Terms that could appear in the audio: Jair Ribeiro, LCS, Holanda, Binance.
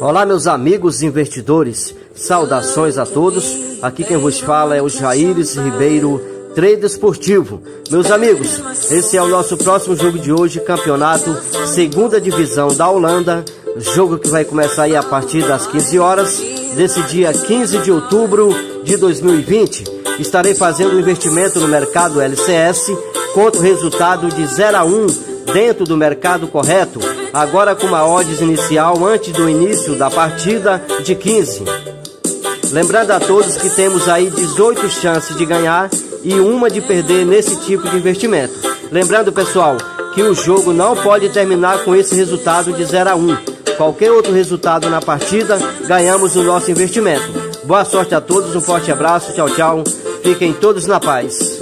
Olá, meus amigos investidores, saudações a todos. Aqui quem vos fala é o Jair Ribeiro, trader esportivo. Meus amigos, esse é o nosso próximo jogo de hoje, campeonato 2ª divisão da Holanda. Jogo que vai começar aí a partir das 15 horas desse dia 15 de outubro de 2020. Estarei fazendo um investimento no mercado LCS contra o resultado de 0-1 dentro do mercado correto, agora com uma odds inicial antes do início da partida de 15. Lembrando a todos que temos aí 18 chances de ganhar e uma de perder nesse tipo de investimento. Lembrando, pessoal, que o jogo não pode terminar com esse resultado de 0-1. Qualquer outro resultado na partida, ganhamos o nosso investimento. Boa sorte a todos, um forte abraço, tchau, tchau. Fiquem todos na paz.